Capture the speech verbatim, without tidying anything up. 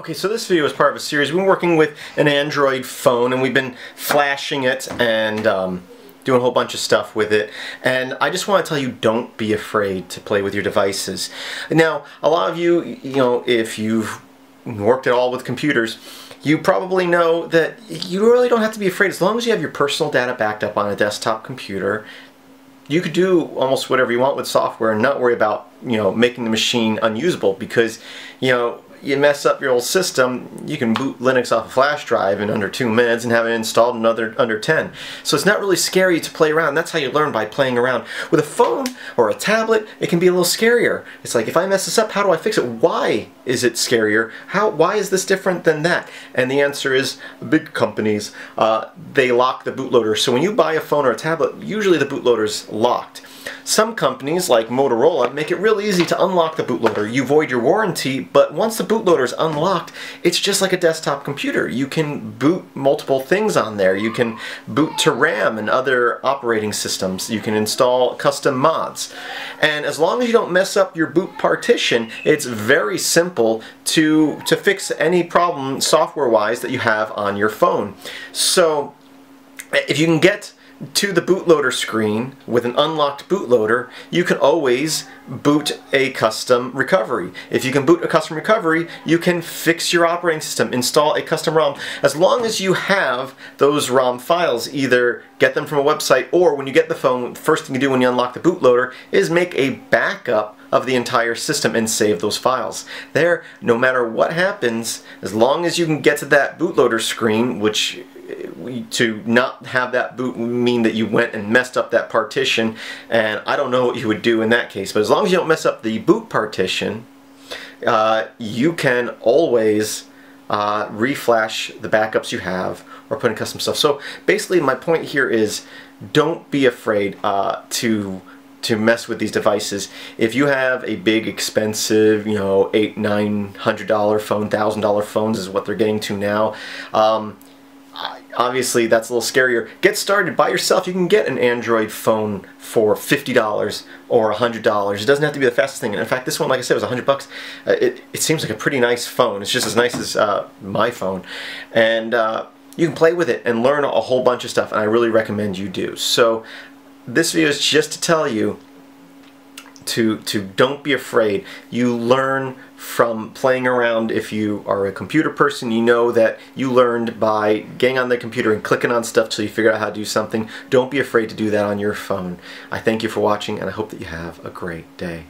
Okay, so this video is part of a series. We've been working with an Android phone and we've been flashing it and um, doing a whole bunch of stuff with it. And I just want to tell you, don't be afraid to play with your devices. Now, a lot of you, you know, if you've worked at all with computers, you probably know that you really don't have to be afraid. As long as you have your personal data backed up on a desktop computer, you could do almost whatever you want with software and not worry about, you know, making the machine unusable, because, you know, you mess up your old system, you can boot Linux off a flash drive in under two minutes and have it installed in another, under ten. So it's not really scary to play around. That's how you learn, by playing around. With a phone or a tablet, it can be a little scarier. It's like, if I mess this up, how do I fix it? Why is it scarier? How? Why is this different than that? And the answer is, big companies, uh, they lock the bootloader. So when you buy a phone or a tablet, usually the bootloader's locked. Some companies, like Motorola, make it real easy to unlock the bootloader. You void your warranty, but once the bootloader is unlocked, it's just like a desktop computer. You can boot multiple things on there. You can boot to RAM and other operating systems. You can install custom mods. And as long as you don't mess up your boot partition, it's very simple to, to fix any problem software-wise that you have on your phone. So, if you can get to the bootloader screen with an unlocked bootloader, you can always boot a custom recovery. If you can boot a custom recovery, you can fix your operating system, install a custom ROM. As long as you have those ROM files, either get them from a website, or when you get the phone, the first thing you do when you unlock the bootloader is make a backup of the entire system and save those files. There, no matter what happens, as long as you can get to that bootloader screen, which to not have that boot would mean that you went and messed up that partition, and I don't know what you would do in that case, but as long as you don't mess up the boot partition, uh, you can always uh, reflash the backups you have or put in custom stuff. So basically my point here is, don't be afraid uh, to to mess with these devices. If you have a big expensive, you know, eight, nine hundred dollar phone, thousand dollar phones is what they're getting to now. Um, obviously that's a little scarier. Get started by yourself. You can get an Android phone for fifty dollars or a hundred dollars. It doesn't have to be the fastest thing. And in fact, this one, like I said, was a hundred bucks. Uh, it, it seems like a pretty nice phone. It's just as nice as uh, my phone. And uh, you can play with it and learn a whole bunch of stuff, and I really recommend you do. So this video is just to tell you to, to don't be afraid. You learn from playing around. If you are a computer person, you know that you learned by getting on the computer and clicking on stuff till you figure out how to do something. Don't be afraid to do that on your phone. I thank you for watching, and I hope that you have a great day.